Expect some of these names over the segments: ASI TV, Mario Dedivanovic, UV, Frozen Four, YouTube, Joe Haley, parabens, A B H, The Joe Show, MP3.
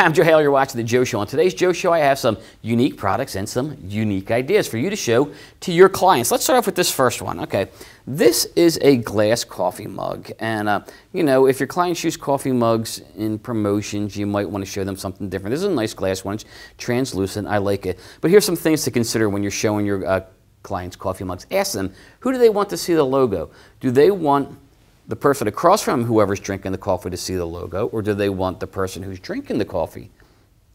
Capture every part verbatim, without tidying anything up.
I'm Joe Haley, you're watching The Joe Show. On today's Joe Show, I have some unique products and some unique ideas for you to show to your clients. Let's start off with this first one. Okay, this is a glass coffee mug. And, uh, you know, if your clients use coffee mugs in promotions, you might want to show them something different. This is a nice glass one. It's translucent. I like it. But here's some things to consider when you're showing your uh, clients coffee mugs. Ask them, who do they want to see the logo? Do they want the person across from whoever's drinking the coffee to see the logo, or do they want the person who's drinking the coffee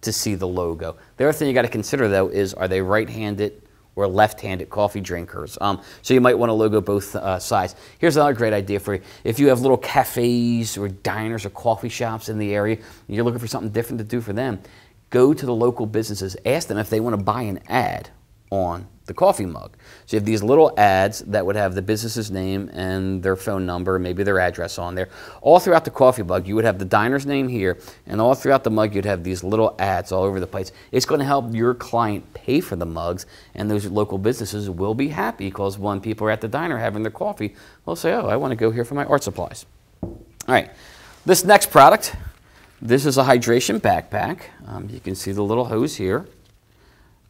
to see the logo? The other thing you got to consider, though, is are they right-handed or left-handed coffee drinkers? Um, so you might want to logo both uh, sides. Here's another great idea for you. If you have little cafes or diners or coffee shops in the area, and you're looking for something different to do for them, go to the local businesses. Ask them if they want to buy an ad on the coffee mug. So you have these little ads that would have the business's name and their phone number, maybe their address on there. All throughout the coffee mug, you would have the diner's name here, and all throughout the mug, you'd have these little ads all over the place. It's going to help your client pay for the mugs, and those local businesses will be happy because when people are at the diner having their coffee, they'll say, oh, I want to go here for my art supplies. All right, this next product, this is a hydration backpack. Um, you can see the little hose here.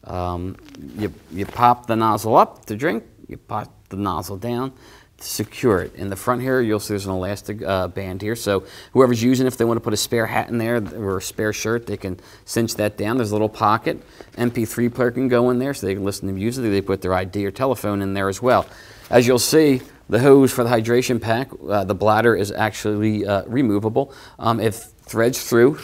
Um, you, you pop the nozzle up to drink, you pop the nozzle down to secure it. In the front here, you'll see there's an elastic uh, band here, so whoever's using it, if they want to put a spare hat in there or a spare shirt, they can cinch that down. There's a little pocket. M P three player can go in there so they can listen to music. They put their I D or telephone in there as well. As you'll see, the hose for the hydration pack, uh, the bladder is actually uh, removable. Um, it threads through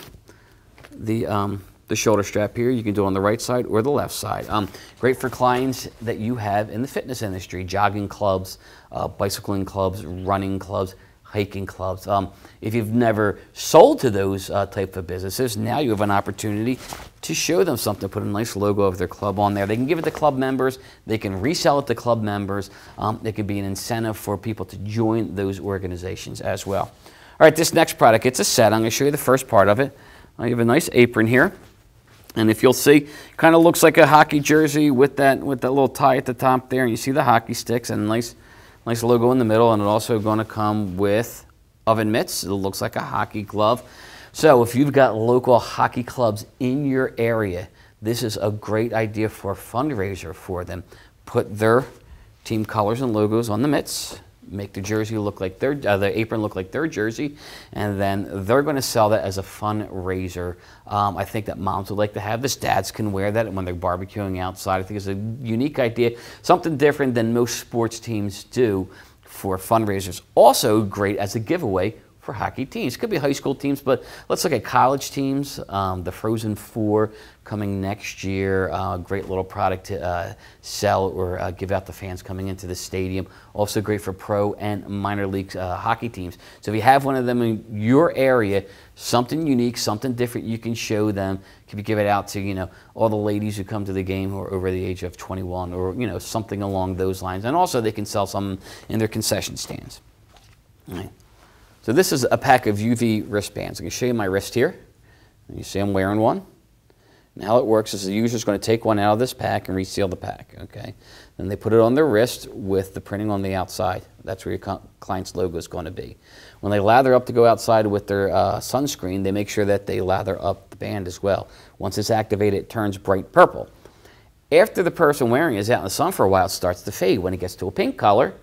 the... Um, the shoulder strap here. You can do it on the right side or the left side. Um, great for clients that you have in the fitness industry, jogging clubs, uh, bicycling clubs, running clubs, hiking clubs. Um, if you've never sold to those uh, type of businesses, now you have an opportunity to show them something, put a nice logo of their club on there. They can give it to club members. They can resell it to club members. Um, it could be an incentive for people to join those organizations as well. All right, this next product, it's a set. I'm going to show you the first part of it. Uh, you have a nice apron here. And if you'll see, kind of looks like a hockey jersey with that with that little tie at the top there. And you see the hockey sticks and a nice, nice logo in the middle. And it's also going to come with oven mitts. It looks like a hockey glove. So if you've got local hockey clubs in your area, this is a great idea for a fundraiser for them. Put their team colors and logos on the mitts. Make the jersey look like their, uh, the apron look like their jersey, and then they're going to sell that as a fundraiser. Um, I think that moms would like to have this. Dads can wear that when they're barbecuing outside. I think it's a unique idea, something different than most sports teams do for fundraisers. Also great as a giveaway for hockey teams. Could be high school teams, but let's look at college teams. Um, the Frozen Four coming next year. Uh, great little product to uh, sell or uh, give out to fans coming into the stadium. Also great for pro and minor league uh, hockey teams. So if you have one of them in your area, something unique, something different you can show them. Could be give it out to, you know, all the ladies who come to the game who are over the age of twenty-one, or, you know, something along those lines. And also they can sell some in their concession stands. All right. So this is a pack of U V wristbands. I'm going to show you my wrist here. You see I'm wearing one. And how it works is the user's going to take one out of this pack and reseal the pack. Okay. Then they put it on their wrist with the printing on the outside. That's where your client's logo is going to be. When they lather up to go outside with their uh, sunscreen, they make sure that they lather up the band as well. Once it's activated, it turns bright purple. After the person wearing it is out in the sun for a while, it starts to fade. When it gets to a pink color,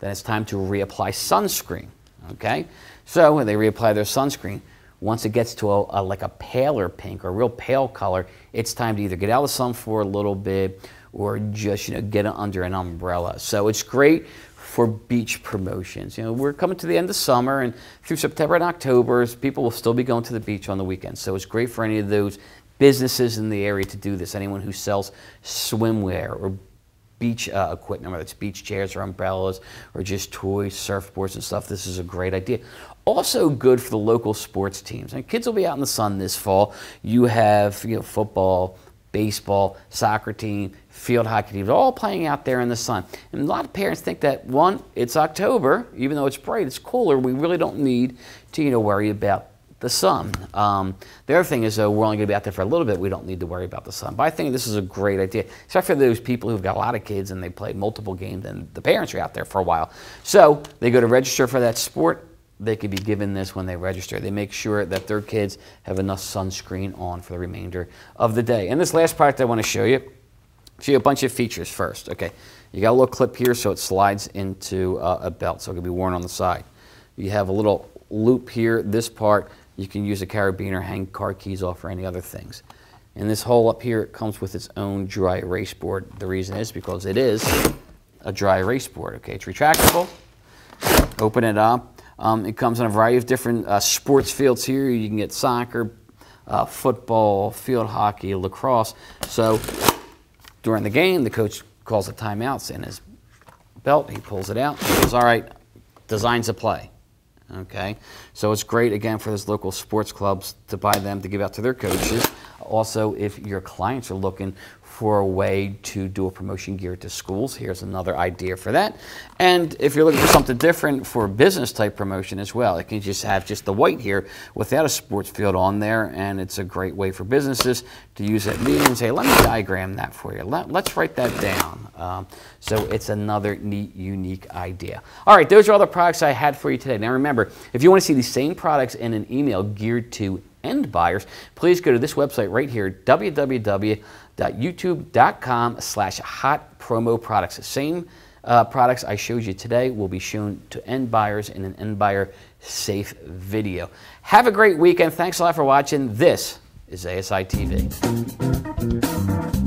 then it's time to reapply sunscreen. Okay, so when they reapply their sunscreen, once it gets to a, a like a paler pink or a real pale color, it's time to either get out of the sun for a little bit or just, you know, get it under an umbrella. So it's great for beach promotions. You know, we're coming to the end of summer, and through September and October, people will still be going to the beach on the weekends. So it's great for any of those businesses in the area to do this. Anyone who sells swimwear or beach uh, equipment, whether it's beach chairs or umbrellas or just toys, surfboards and stuff, this is a great idea. Also good for the local sports teams. And kids will be out in the sun this fall. You have, you know, football, baseball, soccer team, field hockey teams, all playing out there in the sun. And a lot of parents think that, one, it's October, even though it's bright, it's cooler, we really don't need to, you know, worry about the sun. Um, the other thing is, though, we're only going to be out there for a little bit. We don't need to worry about the sun. But I think this is a great idea, especially for those people who've got a lot of kids and they play multiple games and the parents are out there for a while. So they go to register for that sport. they could be given this when they register. They make sure that their kids have enough sunscreen on for the remainder of the day. And this last product I want to show you, show you a bunch of features first. Okay, you got a little clip here so it slides into uh, a belt, so it can be worn on the side. You have a little loop here, this part, you can use a carabiner, hang car keys off or any other things. And this hole up here, it comes with its own dry erase board. The reason is because it is a dry erase board. Okay, it's retractable. Open it up. Um, it comes in a variety of different uh, sports fields here. You can get soccer, uh, football, field hockey, lacrosse. So during the game, the coach calls a timeout in his belt. He pulls it out. He goes, all right, designs a play. Okay, so it's great, again, for those local sports clubs to buy them to give out to their coaches. Also, if your clients are looking for a way to do a promotion geared to schools, here's another idea for that. And if you're looking for something different for business type promotion as well, it can just have just the white here without a sports field on there, and it's a great way for businesses to use that meeting and say, let me diagram that for you. Let, let's write that down. Um, so it's another neat, unique idea. All right, those are all the products I had for you today. Now remember, if you want to see these same products in an email geared to end buyers, please go to this website right here, w w w dot youtube dot com slash hot promo products. The same uh, products I showed you today will be shown to end buyers in an end buyer safe video. Have a great weekend. Thanks a lot for watching. This is A S I T V.